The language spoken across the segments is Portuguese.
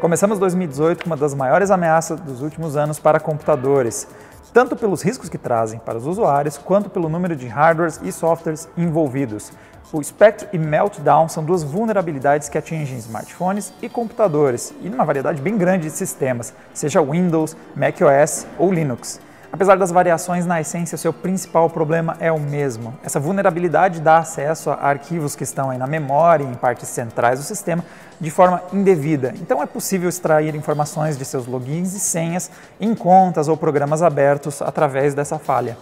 Começamos 2018 com uma das maiores ameaças dos últimos anos para computadores, tanto pelos riscos que trazem para os usuários, quanto pelo número de hardwares e softwares envolvidos. O Spectre e Meltdown são duas vulnerabilidades que atingem smartphones e computadores, e numa variedade bem grande de sistemas, seja Windows, macOS ou Linux. Apesar das variações, na essência, o seu principal problema é o mesmo. Essa vulnerabilidade dá acesso a arquivos que estão aí na memória e em partes centrais do sistema de forma indevida. Então é possível extrair informações de seus logins e senhas em contas ou programas abertos através dessa falha.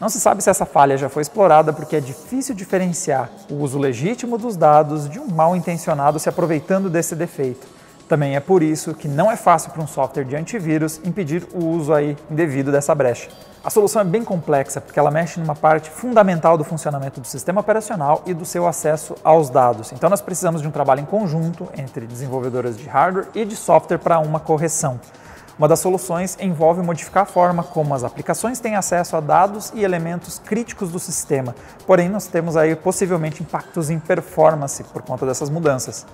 Não se sabe se essa falha já foi explorada porque é difícil diferenciar o uso legítimo dos dados de um mal-intencionado se aproveitando desse defeito. Também é por isso que não é fácil para um software de antivírus impedir o uso aí indevido dessa brecha. A solução é bem complexa porque ela mexe numa parte fundamental do funcionamento do sistema operacional e do seu acesso aos dados. Então nós precisamos de um trabalho em conjunto entre desenvolvedoras de hardware e de software para uma correção. Uma das soluções envolve modificar a forma como as aplicações têm acesso a dados e elementos críticos do sistema. Porém, nós temos aí possivelmente impactos em performance por conta dessas mudanças.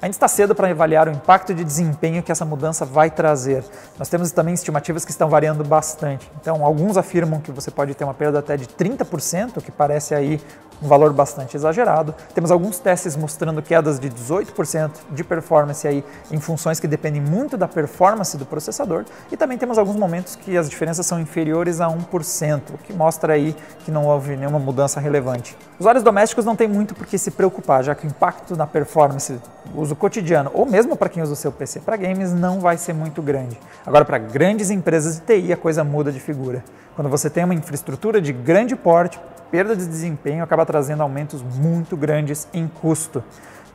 Ainda está cedo para avaliar o impacto de desempenho que essa mudança vai trazer. Nós temos também estimativas que estão variando bastante. Então, alguns afirmam que você pode ter uma perda até de 30%, que parece aí um valor bastante exagerado. Temos alguns testes mostrando quedas de 18% de performance aí em funções que dependem muito da performance do processador. E também temos alguns momentos que as diferenças são inferiores a 1%, o que mostra aí que não houve nenhuma mudança relevante. Usuários domésticos não têm muito por que se preocupar, já que o impacto na performance uso cotidiano, ou mesmo para quem usa o seu PC para games, não vai ser muito grande. Agora, para grandes empresas de TI, a coisa muda de figura. Quando você tem uma infraestrutura de grande porte, perda de desempenho acaba trazendo aumentos muito grandes em custo.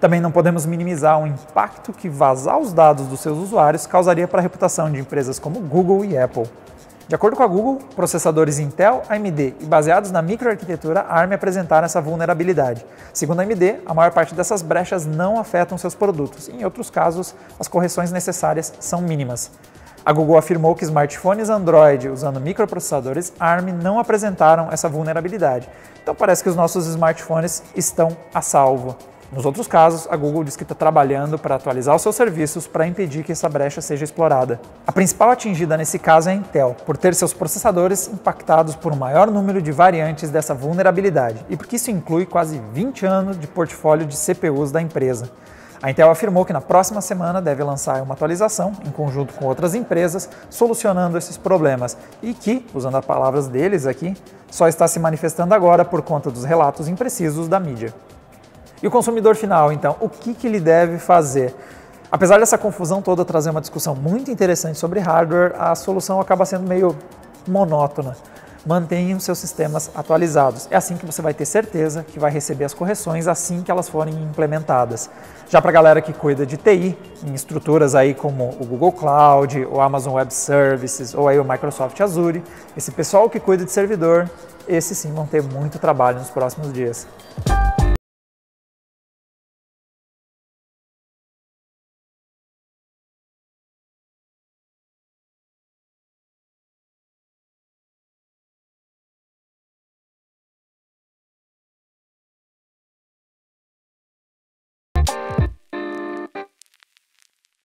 Também não podemos minimizar o impacto que vazar os dados dos seus usuários causaria para a reputação de empresas como Google e Apple. De acordo com a Google, processadores Intel, AMD e baseados na microarquitetura ARM apresentaram essa vulnerabilidade. Segundo a AMD, a maior parte dessas brechas não afetam seus produtos e, em outros casos, as correções necessárias são mínimas. A Google afirmou que smartphones Android usando microprocessadores ARM não apresentaram essa vulnerabilidade, então parece que os nossos smartphones estão a salvo. Nos outros casos, a Google diz que está trabalhando para atualizar os seus serviços para impedir que essa brecha seja explorada. A principal atingida nesse caso é a Intel, por ter seus processadores impactados por um maior número de variantes dessa vulnerabilidade, e porque isso inclui quase 20 anos de portfólio de CPUs da empresa. A Intel afirmou que na próxima semana deve lançar uma atualização, em conjunto com outras empresas, solucionando esses problemas e que, usando as palavras deles aqui, só está se manifestando agora por conta dos relatos imprecisos da mídia. E o consumidor final, então, o que ele deve fazer? Apesar dessa confusão toda trazer uma discussão muito interessante sobre hardware, a solução acaba sendo meio monótona. Mantenham seus sistemas atualizados. É assim que você vai ter certeza que vai receber as correções assim que elas forem implementadas. Já para a galera que cuida de TI, em estruturas aí como o Google Cloud, o Amazon Web Services ou aí o Microsoft Azure, esse pessoal que cuida de servidor, esses sim vão ter muito trabalho nos próximos dias.